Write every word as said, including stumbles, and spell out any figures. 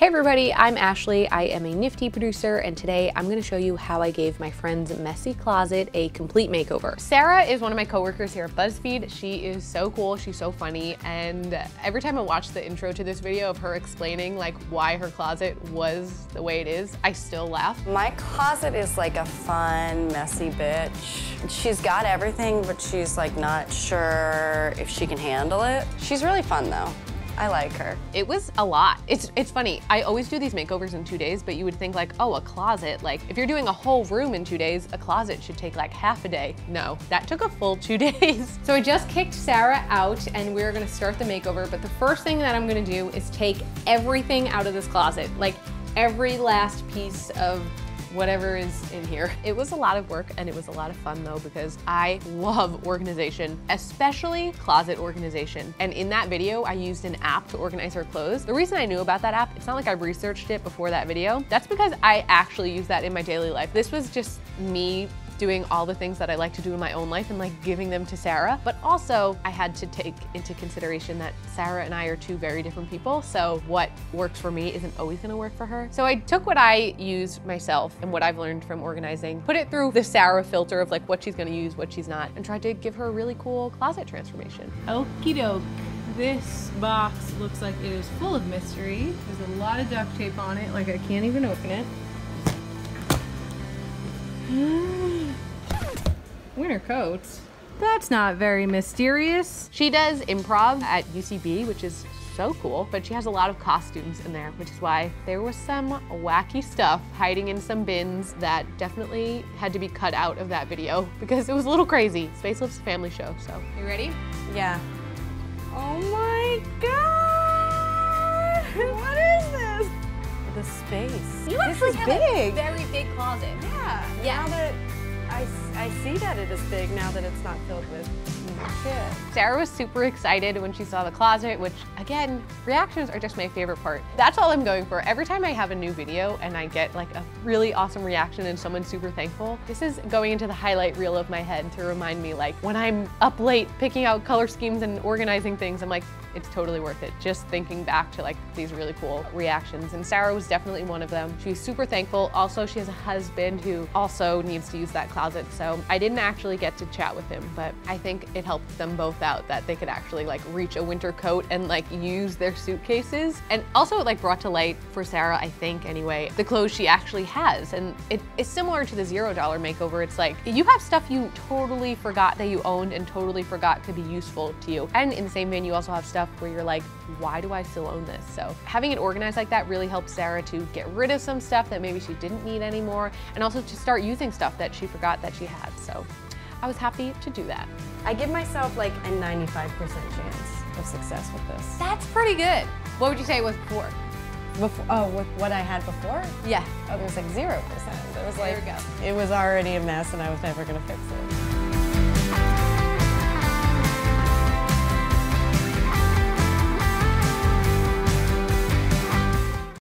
Hey everybody, I'm Ashley. I am a Nifty producer, and today I'm gonna show you how I gave my friend's messy closet a complete makeover. Sarah is one of my coworkers here at BuzzFeed. She is so cool, she's so funny, and every time I watch the intro to this video of her explaining like why her closet was the way it is, I still laugh. My closet is like a fun, messy bitch. She's got everything, but she's like not sure if she can handle it. She's really fun though. I like her. It was a lot. It's it's funny. I always do these makeovers in two days, but you would think like, oh, a closet. Like if you're doing a whole room in two days, a closet should take like half a day. No, that took a full two days. So I just kicked Sarah out and we're gonna start the makeover. But the first thing that I'm gonna do is take everything out of this closet. Like every last piece of whatever is in here. It was a lot of work and it was a lot of fun though, because I love organization, especially closet organization. And in that video, I used an app to organize her clothes. The reason I knew about that app, it's not like I researched it before that video. That's because I actually use that in my daily life. This was just me doing all the things that I like to do in my own life and like giving them to Sarah. But also I had to take into consideration that Sarah and I are two very different people. So what works for me isn't always gonna work for her. So I took what I use myself and what I've learned from organizing, put it through the Sarah filter of like what she's gonna use, what she's not, and tried to give her a really cool closet transformation. Okie doke. This box looks like it is full of mystery. There's a lot of duct tape on it. Like I can't even open it. Winter coats. That's not very mysterious. She does improv at U C B, which is so cool, but she has a lot of costumes in there, which is why there was some wacky stuff hiding in some bins that definitely had to be cut out of that video because it was a little crazy. Spacelift's a family show, so. You ready? Yeah. Oh my God! What is this? The space. You actually have a very big closet. Yeah. Yeah. Now that I, I see that it is big now that it's not filled with shit. Sarah was super excited when she saw the closet, which again, reactions are just my favorite part. That's all I'm going for. Every time I have a new video and I get like a really awesome reaction and someone's super thankful, this is going into the highlight reel of my head to remind me like when I'm up late picking out color schemes and organizing things, I'm like, it's totally worth it. Just thinking back to like these really cool reactions. And Sarah was definitely one of them. She's super thankful. Also, she has a husband who also needs to use that closet. So I didn't actually get to chat with him, but I think it helped them both out that they could actually like reach a winter coat and like use their suitcases. And also it like brought to light for Sarah, I think anyway, the clothes she actually has. And it is similar to the zero dollar makeover. It's like you have stuff you totally forgot that you owned and totally forgot could be useful to you. And in the same vein, you also have stuff where you're like, why do I still own this? So having it organized like that really helps Sarah to get rid of some stuff that maybe she didn't need anymore, and also to start using stuff that she forgot that she had. So I was happy to do that. I give myself like a ninety-five percent chance of success with this. That's pretty good. What would you say was poor? Before, oh, with what I had before? Yeah. Oh, it was like zero percent. It was like, there we go. It was already a mess and I was never gonna fix it.